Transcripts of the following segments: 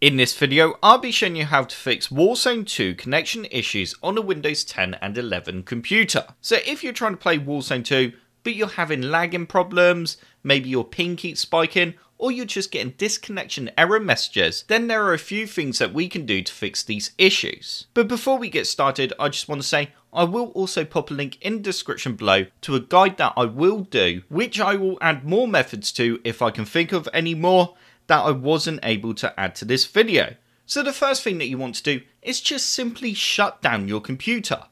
In this video, I'll be showing you how to fix Warzone 2 connection issues on a Windows 10 and 11 computer. So if you're trying to play Warzone 2, but you're having lagging problems, maybe your ping keeps spiking, or you're just getting disconnection error messages, then there are a few things that we can do to fix these issues. But before we get started, I just want to say, I will also pop a link in the description below to a guide that I will do, which I will add more methods to if I can think of any more that I wasn't able to add to this video. So the first thing that you want to do is just simply shut down your computer.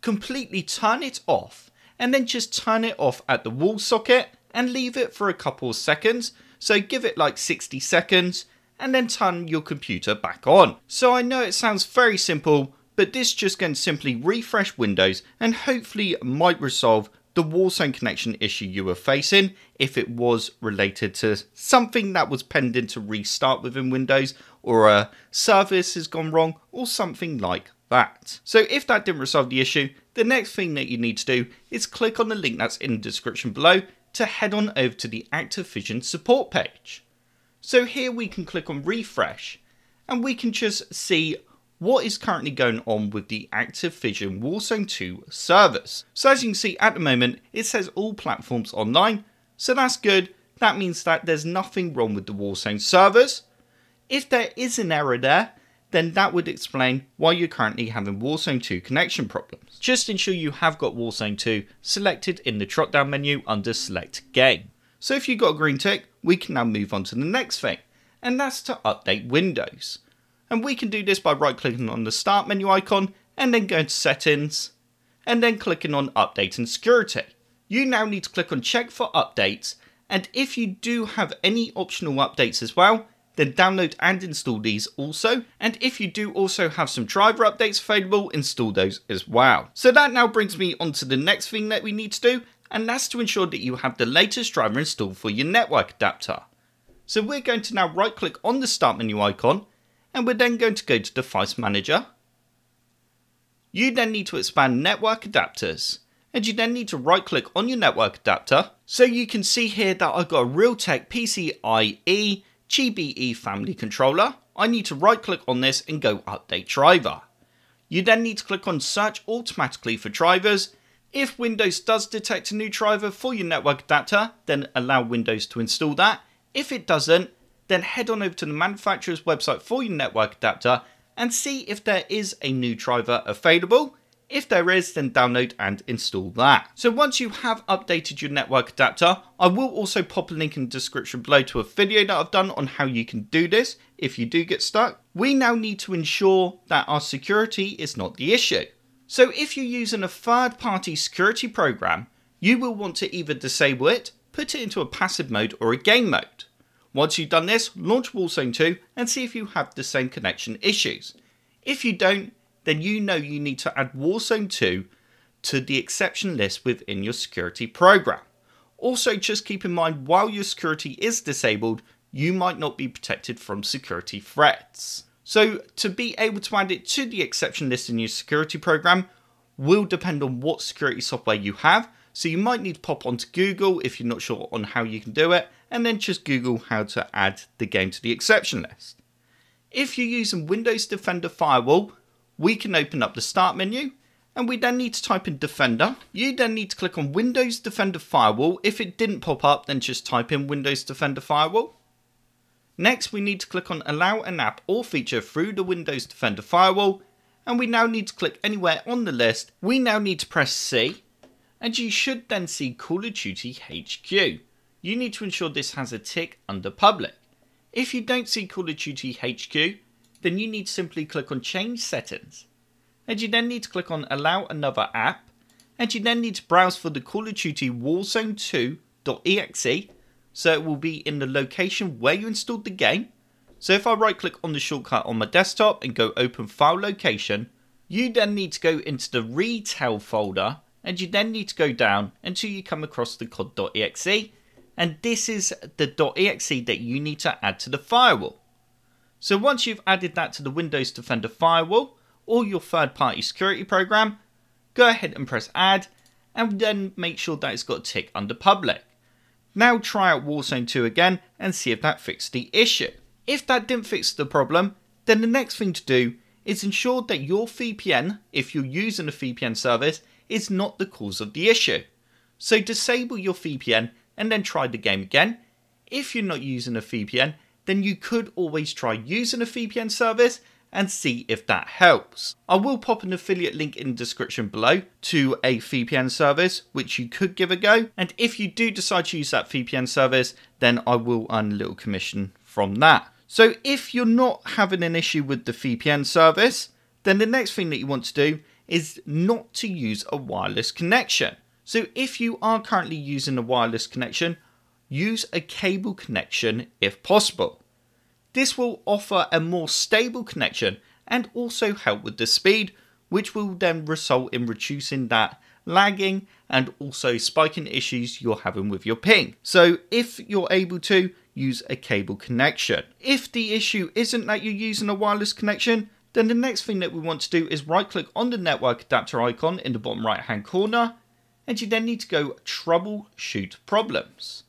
Completely turn it off, and then just turn it off at the wall socket and leave it for a couple of seconds. So give it like 60 seconds and then turn your computer back on. So I know it sounds very simple, but this just can simply refresh Windows and hopefully might resolve the Warzone connection issue you were facing if it was related to something that was pending to restart within Windows, or a service has gone wrong or something like that. So if that didn't resolve the issue, the next thing that you need to do is click on the link that's in the description below to head on over to the Activision support page. So here we can click on refresh and we can just see what is currently going on with the Activision Warzone 2 servers. So as you can see at the moment, it says all platforms online. So that's good. That means that there's nothing wrong with the Warzone servers. If there is an error there, then that would explain why you're currently having Warzone 2 connection problems. Just ensure you have got Warzone 2 selected in the drop down menu under select game. So if you've got a green tick, we can now move on to the next thing, and that's to update Windows. And we can do this by right clicking on the start menu icon and then going to settings and then clicking on update and security. You now need to click on check for updates, and if you do have any optional updates as well, then download and install these also. And if you do also have some driver updates available, install those as well. So that now brings me on to the next thing that we need to do, and that's to ensure that you have the latest driver installed for your network adapter. So we're going to now right click on the start menu icon, and we're then going to go to Device Manager. You then need to expand Network Adapters, and you then need to right click on your network adapter. So you can see here that I've got a Realtek PCIe GBE family controller. I need to right click on this and go update driver. You then need to click on search automatically for drivers. If Windows does detect a new driver for your network adapter, then allow Windows to install that. If it doesn't, then head on over to the manufacturer's website for your network adapter and see if there is a new driver available. If there is, then download and install that. So once you have updated your network adapter, I will also pop a link in the description below to a video that I've done on how you can do this if you do get stuck. We now need to ensure that our security is not the issue. So if you're using a third-party security program, you will want to either disable it, put it into a passive mode or a game mode. Once you've done this, launch Warzone 2 and see if you have the same connection issues. If you don't, then you know you need to add Warzone 2 to the exception list within your security program. Also, just keep in mind while your security is disabled, you might not be protected from security threats. So to be able to add it to the exception list in your security program will depend on what security software you have. So you might need to pop onto Google if you're not sure on how you can do it, and then just Google how to add the game to the exception list. If you're using Windows Defender Firewall, we can open up the start menu and we then need to type in Defender. You then need to click on Windows Defender Firewall. If it didn't pop up, then just type in Windows Defender Firewall. Next, we need to click on Allow an app or feature through the Windows Defender Firewall. And we now need to click anywhere on the list. We now need to press C. And you should then see Call of Duty HQ. You need to ensure this has a tick under public. If you don't see Call of Duty HQ, then you need to simply click on change settings. And you then need to click on allow another app. And you then need to browse for the Call of Duty Warzone 2.exe. So it will be in the location where you installed the game. So if I right click on the shortcut on my desktop and go open file location, you then need to go into the retail folder. And you then need to go down until you come across the COD.exe. And this is the .exe that you need to add to the firewall. So once you've added that to the Windows Defender Firewall or your third-party security program, go ahead and press add and then make sure that it's got a tick under public. Now try out Warzone 2 again and see if that fixed the issue. If that didn't fix the problem, then the next thing to do is ensure that your VPN, if you're using a VPN service, is not the cause of the issue. So disable your VPN and then try the game again. If you're not using a VPN, then you could always try using a VPN service and see if that helps. I will pop an affiliate link in the description below to a VPN service which you could give a go, and if you do decide to use that VPN service, then I will earn a little commission from that. So if you're not having an issue with the VPN service, then the next thing that you want to do is not to use a wireless connection. So if you are currently using a wireless connection, use a cable connection if possible. This will offer a more stable connection and also help with the speed, which will then result in reducing that lagging and also spiking issues you're having with your ping. So if you're able to, use a cable connection. If the issue isn't that you're using a wireless connection, then the next thing that we want to do is right click on the network adapter icon in the bottom right hand corner, and you then need to go troubleshoot problems.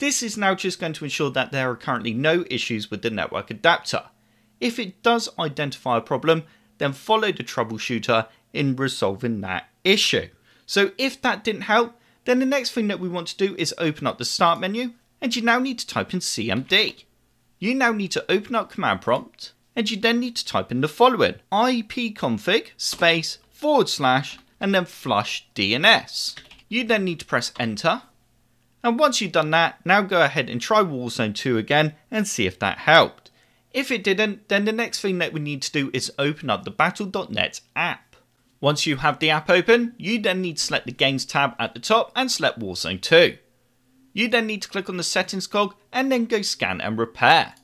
This is now just going to ensure that there are currently no issues with the network adapter. If it does identify a problem, then follow the troubleshooter in resolving that issue. So if that didn't help, then the next thing that we want to do is open up the start menu, and you now need to type in CMD. You now need to open up command prompt, and you then need to type in the following: ipconfig space / and then flush DNS. You then need to press enter. And once you've done that, now go ahead and try Warzone 2 again and see if that helped. If it didn't, then the next thing that we need to do is open up the Battle.net app. Once you have the app open, you then need to select the Games tab at the top and select Warzone 2. You then need to click on the Settings cog and then go Scan and Repair.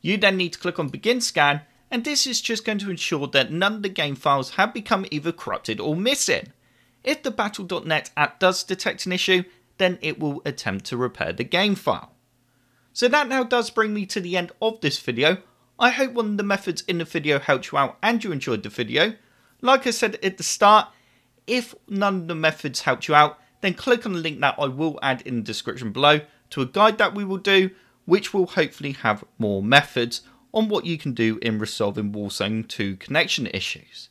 You then need to click on Begin Scan, and this is just going to ensure that none of the game files have become either corrupted or missing. If the Battle.net app does detect an issue, then it will attempt to repair the game file. So that now does bring me to the end of this video. I hope one of the methods in the video helped you out and you enjoyed the video. Like I said at the start, if none of the methods helped you out, then click on the link that I will add in the description below to a guide that we will do, which will hopefully have more methods on what you can do in resolving Warzone 2 connection issues.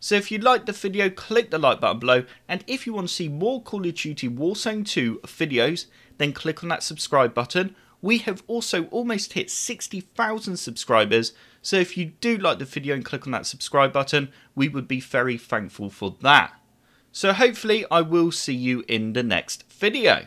So if you liked the video, click the like button below, and if you want to see more Call of Duty Warzone 2 videos, then click on that subscribe button. We have also almost hit 60,000 subscribers, so if you do like the video and click on that subscribe button, we would be very thankful for that. So hopefully I will see you in the next video.